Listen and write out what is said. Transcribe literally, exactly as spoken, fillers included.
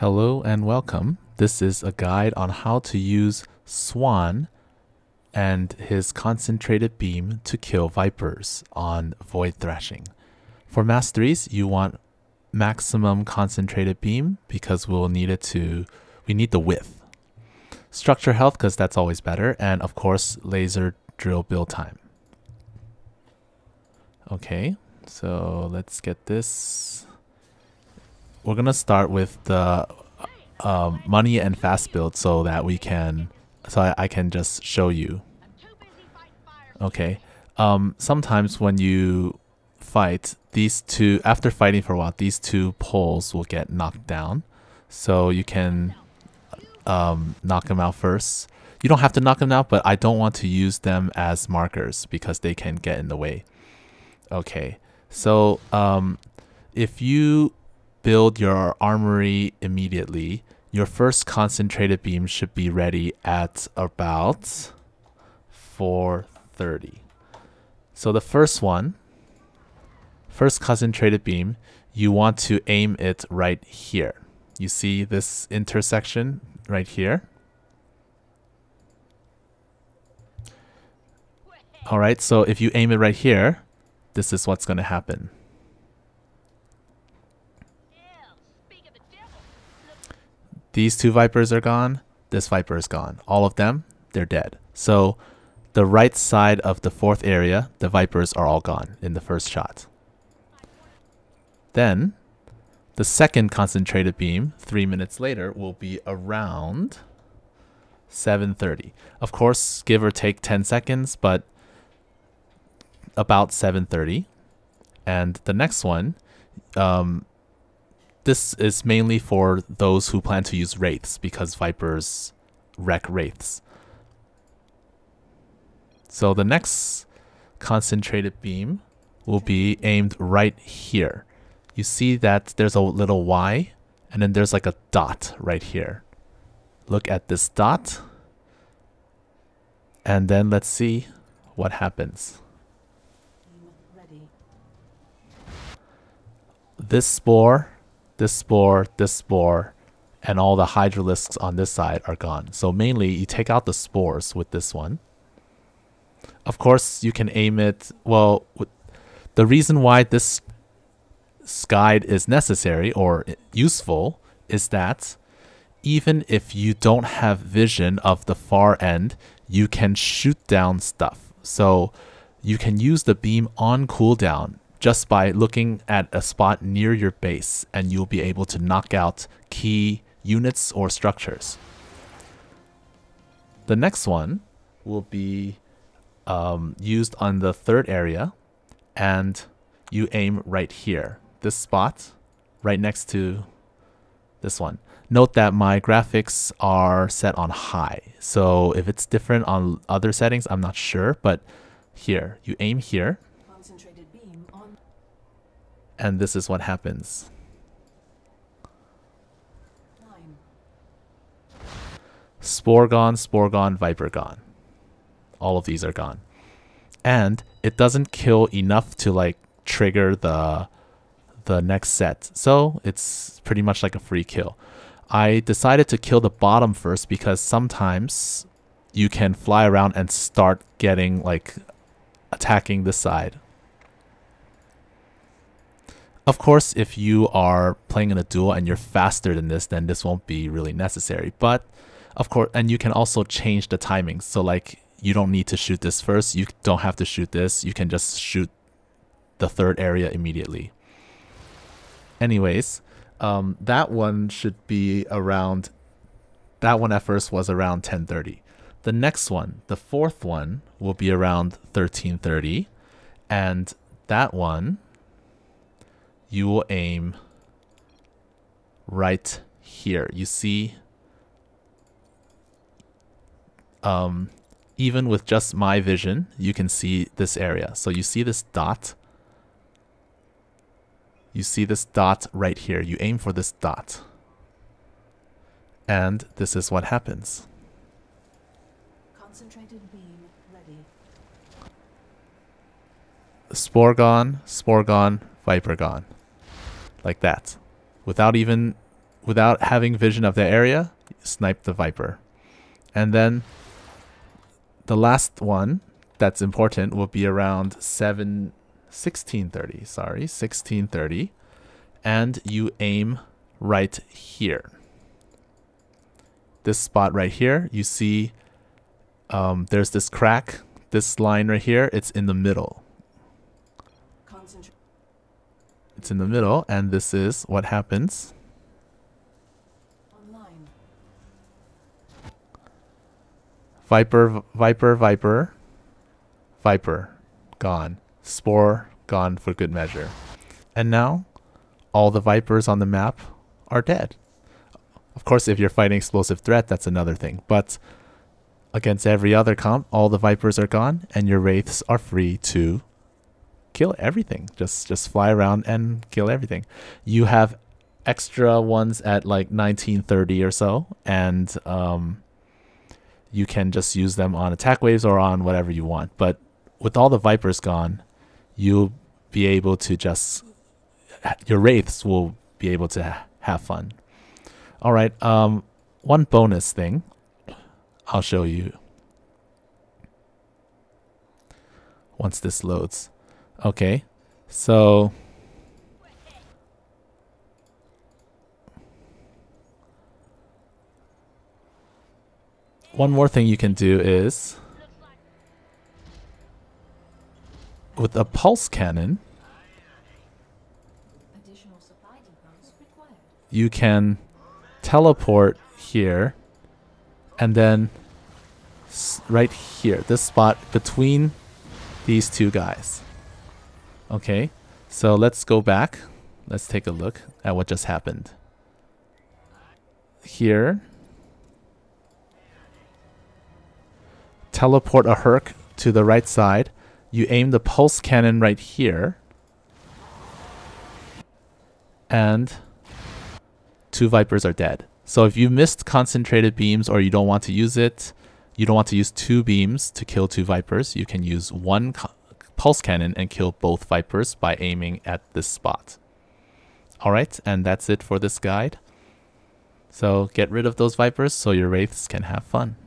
Hello and welcome. This is a guide on how to use Swan and his concentrated beam to kill vipers on Void Thrashing. For Masteries, you want maximum concentrated beam because we'll need it to, we need the width. Structure health because that's always better, and of course laser drill build time. Okay, so let's get this. We're gonna start with the um, money and fast build so that we can, so I, I can just show you. Okay, um, sometimes when you fight, these two, after fighting for a while, these two poles will get knocked down. So you can um, knock them out first. You don't have to knock them out, but I don't want to use them as markers because they can get in the way. Okay, so um, if you build your armory immediately, your first concentrated beam should be ready at about four thirty. So the first one, first concentrated beam, you want to aim it right here. You see this intersection right here? All right, so if you aim it right here, this is what's going to happen. These two vipers are gone, this viper is gone. All of them, they're dead. So the right side of the fourth area, the vipers are all gone in the first shot. Then the second concentrated beam, three minutes later, will be around seven thirty. Of course, give or take ten seconds, but about seven thirty. And the next one, um, this is mainly for those who plan to use wraiths because vipers wreck wraiths. So the next concentrated beam will be aimed right here. You see that there's a little Y and then there's like a dot right here. Look at this dot. And then let's see what happens. This spore, this spore, this spore, and all the hydralisks on this side are gone. So mainly you take out the spores with this one. Of course you can aim it, well, the reason why this guide is necessary or useful is that even if you don't have vision of the far end, you can shoot down stuff. So you can use the beam on cooldown just by looking at a spot near your base, and you'll be able to knock out key units or structures. The next one will be um, used on the third area, and you aim right here, this spot, right next to this one. Note that my graphics are set on high, so if it's different on other settings, I'm not sure, but here, you aim here. And this is what happens. Spore gone, spore gone, viper gone. All of these are gone. And it doesn't kill enough to like trigger the, the next set. So it's pretty much like a free kill. I decided to kill the bottom first because sometimes you can fly around and start getting like attacking this side. Of course, if you are playing in a duel and you're faster than this, then this won't be really necessary. But of course, and you can also change the timing. So like you don't need to shoot this first. You don't have to shoot this. You can just shoot the third area immediately. Anyways, um, that one should be around, that one at first was around ten thirty. The next one, the fourth one, will be around thirteen thirty. And that one, you will aim right here. You see, um, even with just my vision, you can see this area. So you see this dot. You see this dot right here. You aim for this dot. And this is what happens. Concentrated beam ready. Spore gone, spore gone, viper gone. Like that, without even without having vision of the area, snipe the Viper. And then the last one that's important will be around seven sixteen thirty, sorry, sixteen thirty, and you aim right here. This spot right here, you see um, there's this crack, this line right here, it's in the middle. It's in the middle, and this is what happens. Online. Viper, Viper, Viper, Viper, gone. Spore, gone for good measure. And now, all the Vipers on the map are dead. Of course, if you're fighting explosive threat, that's another thing. But against every other comp, all the Vipers are gone, and your Wraiths are free to kill everything. Just just fly around and kill everything. You have extra ones at like nineteen thirty or so, and um, you can just use them on attack waves or on whatever you want. But with all the Vipers gone, you'll be able to just, your Wraiths will be able to ha have fun. All right, um, one bonus thing I'll show you once this loads. Okay, so one more thing you can do is with a pulse cannon, you can teleport here and then s right here, this spot between these two guys. Okay, so let's go back. Let's take a look at what just happened. Here, teleport a Herc to the right side. You aim the pulse cannon right here, and two Vipers are dead. So if you missed concentrated beams or you don't want to use it, you don't want to use two beams to kill two Vipers, you can use one pulse cannon and kill both Vipers by aiming at this spot. All right, and that's it for this guide. So get rid of those Vipers so your Wraiths can have fun.